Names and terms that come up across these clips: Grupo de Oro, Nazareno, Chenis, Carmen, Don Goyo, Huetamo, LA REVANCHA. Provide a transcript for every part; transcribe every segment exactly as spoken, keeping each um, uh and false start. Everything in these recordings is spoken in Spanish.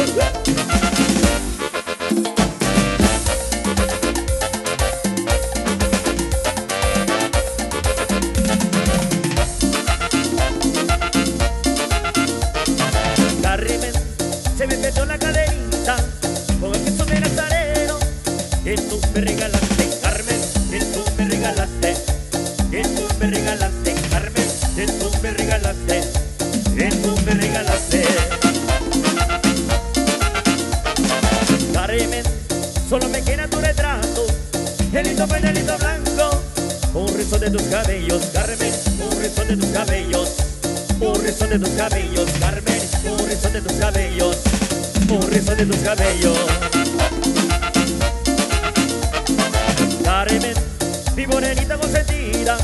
Carmen se me metió la cadenita con el queso de Nazareno que tú me regalaste, Carmen, que tú me regalaste, que tú me regalaste, Carmen, que tú me regalaste, que tú me regalaste. Carmen, solo me queda tu retrato, el lindo pañuelito blanco, un rizón de tus cabellos, Carmen, un rizón de tus cabellos, un rizón de tus cabellos, Carmen, un rizón de tus cabellos, un rizón de tus cabellos. Carmen, mi morenita consentida,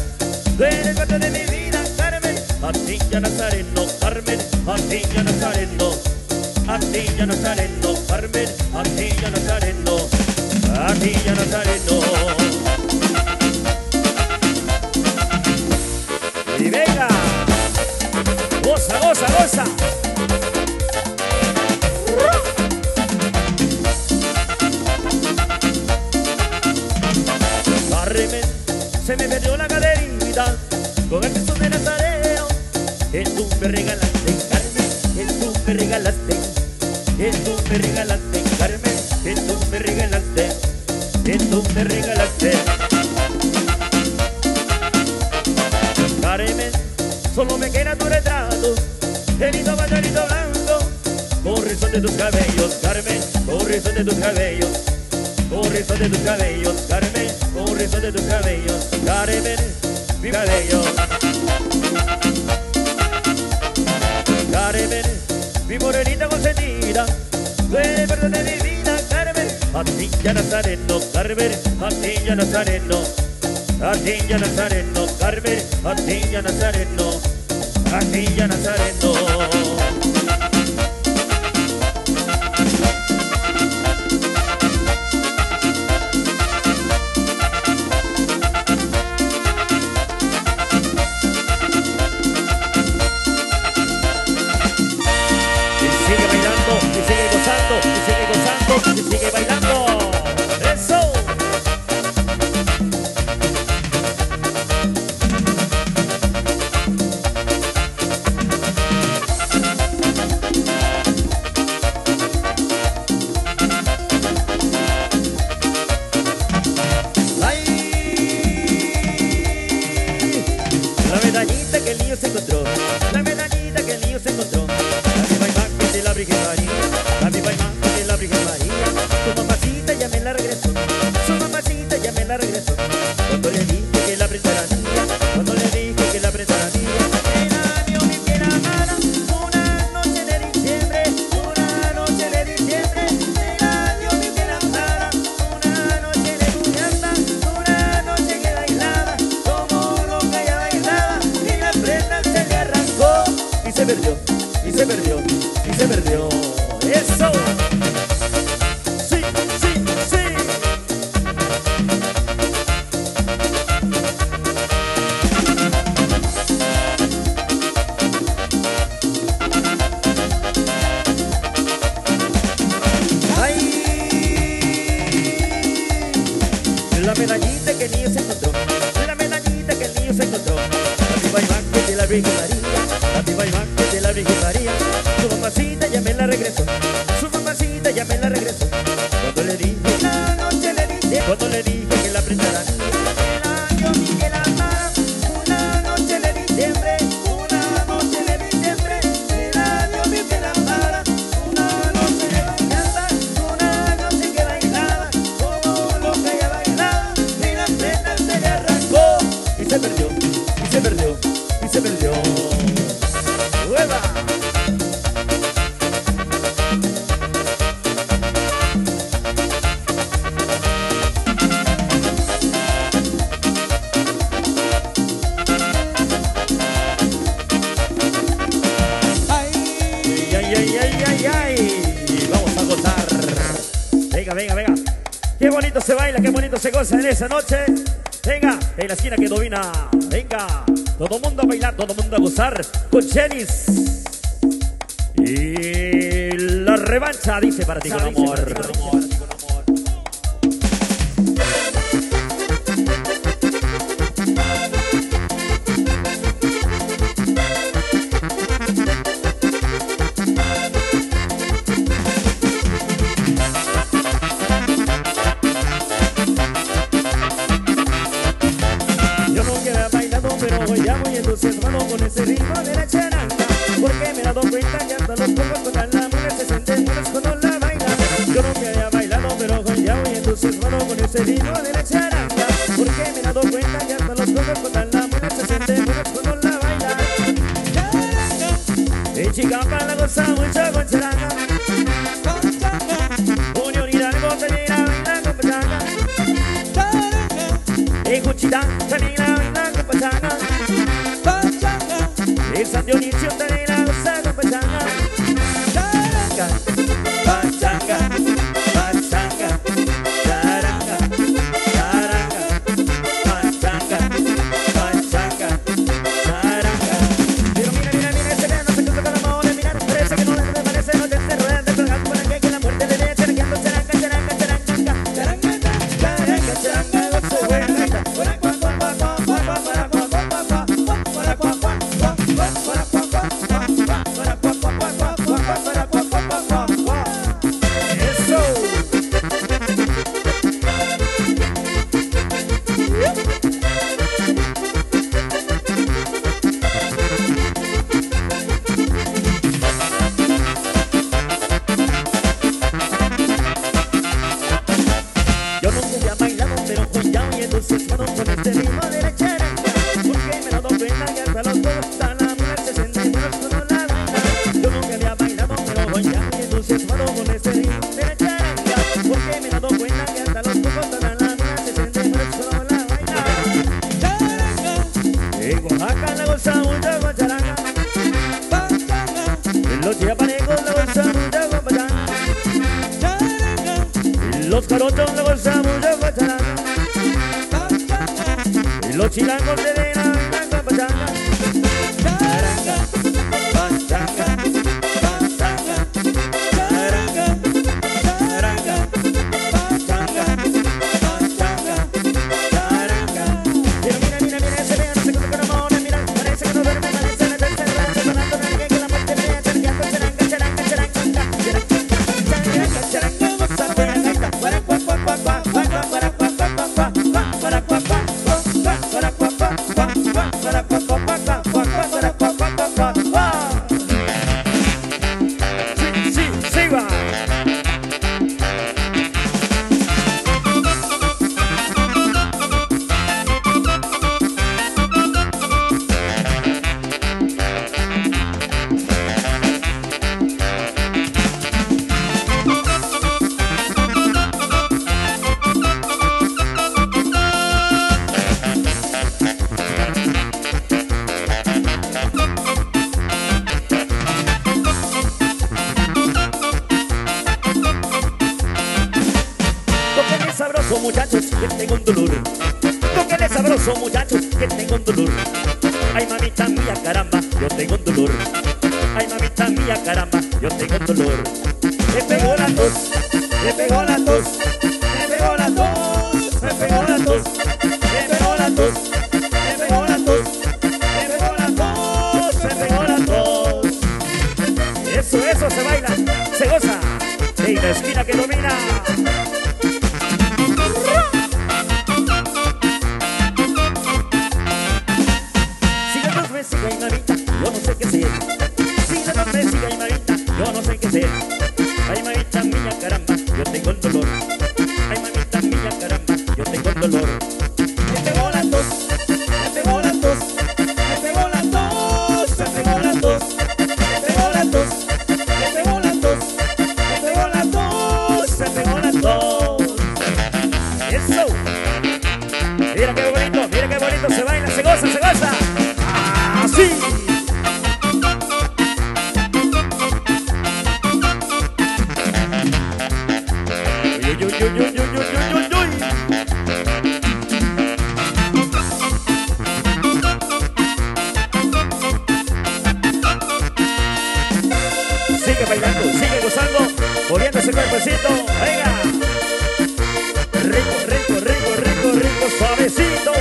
tú eres parte de mi vida, Carmen, a ti ya Nazareno, Carmen, a ti ya Nazareno, a ti ya Nazareno, Carmen, a ti ya Nazareno, a ti ya Nazareno. Y venga, goza, goza, goza. Carmen, se me perdió la caderita con el queso de Nazareno que tú me regalaste, Carmen, que tú me regalaste, que tú me regalaste, Carmen, que tú me regalaste, que tú me regalaste. Carmen, solo me queda tu retrato, el lindo pañuelito blanco, con rizón de tus cabellos, Carmen, con rizón de tus cabellos, con rizón de tus cabellos, Carmen, con rizón de tus cabellos, Carmen, mi cabello. Carmen, mi morenita consentida, tú eres parte de mi vida, Carmen, a ti ya Nazareno, Carmen, a ti ya Nazareno, a ti ya Nazareno, Carmen, a ti ya Nazareno, a ti ya Nazareno. Y sigue bailando, y sigue gozando, y sigue gozando, y sigue bailando. ¡Eso! La medallita que el niño se encontró, la medallita que el niño se encontró, la viva imagen de la Virgen María, la viva imagen de la Virgen María, su mamacita ya me la regresó, su mamacita ya me la regresó, cuando le dije que la apretara mía, cuando le dije que la apretara mía, era mi única amada, una noche de diciembre, una noche de diciembre, era mi única amada, una noche de bullanda, una noche que bailaba, como loca ya bailaba. Y se perdió, y se perdió, y se perdió. ¡Eso! ¡Sí, sí, sí! ¡Ay! La medallita que el niño se encontró, la medallita que el niño se encontró, la viva imagen de la Virgen María, la viva imagen de la Virgen María, su mamacita ya me la regresó, su mamacita ya me la regresó, cuando le dije, la noche le dije, cuando le dije que la apretara, el año vi que la amara, una noche de diciembre, una noche de diciembre, el año vi que la amara, una noche de bailaba, una noche que bailaba, como loca ya bailaba, y la prenda se le arrancó, y se perdió, y se perdió, y se perdió. Venga, venga, venga. Qué bonito se baila, qué bonito se goza en esa noche. Venga, en la esquina que domina. Venga, todo mundo a bailar, todo mundo a gozar con Chenis. Y la revancha, dice para ti con amor. Yo no queda bailando, pero voy a muy entusiasmado con ese ritmo de la chana, porque me he dado cuenta que hasta los pocos tocan la mujer se sienten duros cuando la bailan. Yo no queda bailando, pero voy a muy entusiasmado con ese ritmo de la chana, porque me he dado cuenta que hasta los pocos tocan la mujer se sienten duros cuando la bailan. Y chica para la goza mucho con charanga, unión y algo termina bailando pachanga. Y cuchita termina bailando pachanga. El San Dionisio termina gozando pachanga. Charanga, pachanga, pachanga, charanga, charanga, pachanga, pachanga, charanga. Pero mira, mira, mira, ese que no se cruza con la mole, mira, no parece que no le desaparece, no te encerran de colgar para que que la muerte le dé charqueando, charanga, charanga, charanga, charanga, charanga, charanga, gozo, buena, buena, los carotos le gozamos de pachanga, y los chilangos le den a la pachanga, charanga, pachanga, pachanga, charanga, charanga, pachanga, pachanga, charanga. Pero mira, mira, mira, ese vea, no se cruza con amor, mira, parece que no duerme, parece que no duerme, parece que no duerme, que la muerte me da charqueando, charanga, charanga, charanga, charanga, charanga. Sabroso muchachos, que tengo un dolor. Tóquenle sabroso muchachos, que tengo un dolor. Ay mamita mía, caramba, yo tengo un dolor. Ay mamita mía, caramba, yo tengo un dolor. Me pegó la tos, me pegó la tos, me pegó la tos, me pegó la tos, me pegó la tos, me pegó la tos, me pegó la tos, me pegó la tos. Eso, eso se baila, se goza. Y la esquina que domina. Ay mamita mía, caramba, yo tengo el dolor. Ay mamita mía, caramba, yo tengo el dolor. Me pegó la tos, me pegó la tos, me pegó la tos, me pegó la tos, me pegó la tos, me pegó la tos, me pegó la tos, me pegó la tos. Eso. Mira qué bonito, mira qué bonito se baila, se goza, se goza. Así. sigue bailando, sigue gozando, moviéndose con el cuerpecito, venga. Rico, rico, rico, rico, rico, suavecito.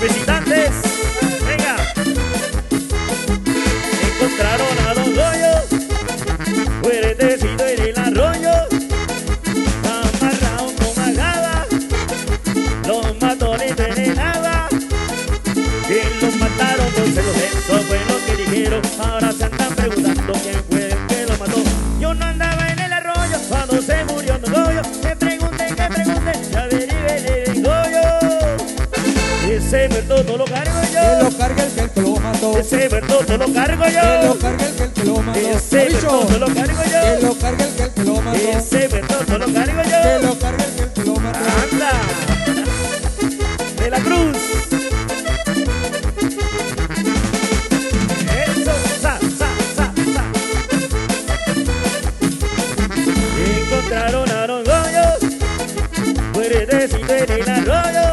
Visitantes, venga, encontraron a Don Goyo, fuertecito en el arroyo, amarrado con agada, los matones envenenados, que los mataron con celos, eso fue lo que dijeron, ahora se andan preguntando quién fue el que lo mató. Yo no andaba en el arroyo cuando se murió Don Goyo, que pregunten, que pregunten, ya derive el Goyo. Ese muerto no lo cargo yo, que lo cargue el que el que lo mató. Ese muerto no lo cargo yo, que lo cargue el que el que lo mató. Ese muerto no lo cargo yo, que lo cargue el que el que lo mató. Ese muerto no lo cargo yo, que lo cargue el que el que lo mató. Anda, de la cruz. Eso, sa, sa, sa, sa. Encontraron a Don Goyo, fuertecito en el arroyo,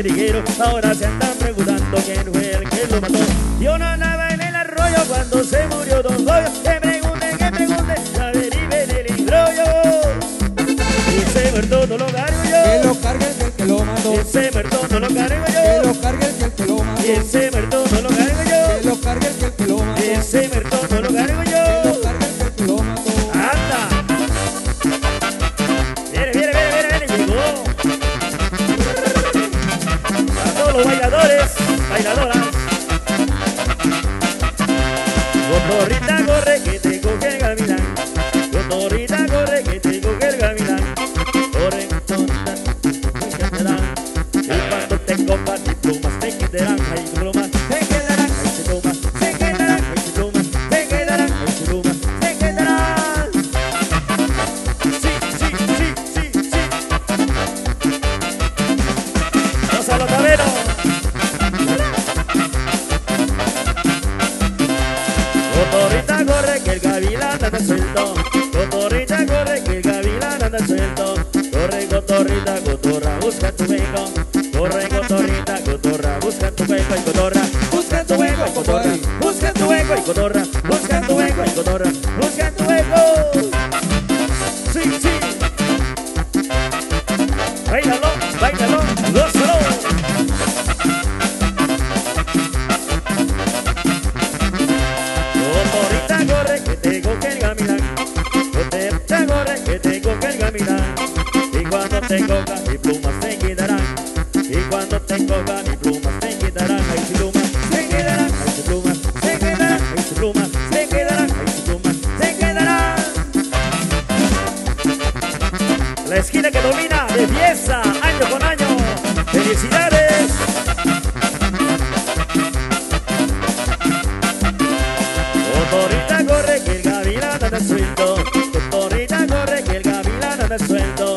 dijeron, ahora se andan preguntando quién fue el que lo mató. Yo no andaba en el arroyo cuando se murió Don Goyo, que pregunten, que pregunten, la derive del embrollo. Ese muerto no lo cargo yo, que lo cargue el que el que lo mató. Ese muerto no lo cargo yo, que lo cargue el que el que lo mató. Ese muerto no lo cargo yo, que lo cargue el que el que lo mató. Ese muerto no lo cargo yo, que lo cargue el que el que lo mató. Anda, viene, viene, viene, viene, llegó. Bailadores, bailadoras, cotorrita corre que te coge el gavilán, cotorrita corre que te coge el gavilán, corre tonta, que te dan, y cuando te copas y plumas te quitarán, ahí tu pluma, te quedarán, ahí tu pluma, te quedarán, ahí tu pluma, te quedarán, ahí tu pluma, te quedarán. Sí, sí, sí, sí, sí. Los alabareros. Cotorrita corre que el gavilán anda suelto, cotorrita corre que el gavilán anda suelto. Corre cotorrita, cotorra, busca tu hueco. Corre cotorrita, cotorra, busca tu hueco y cotorra. Busca tu hueco y cotorra, busca tu hueco y cotorra. Busca tu hueco y cotorra, busca tu hueco. Sí, sí. Báilalo, báilalo, gózalo. Te cojan y plumas te quedarán, y cuando te cojan y plumas te quedarán, ahí su pluma se quedarán, ahí su pluma se quedarán, ahí su pluma se quedarán, ahí su pluma se quedarán. La esquina que domina de fiesta año con año. ¡Felicidades! Cotorrita corre que el gavilán anda suelto, cotorrita corre que el gavilán anda suelto.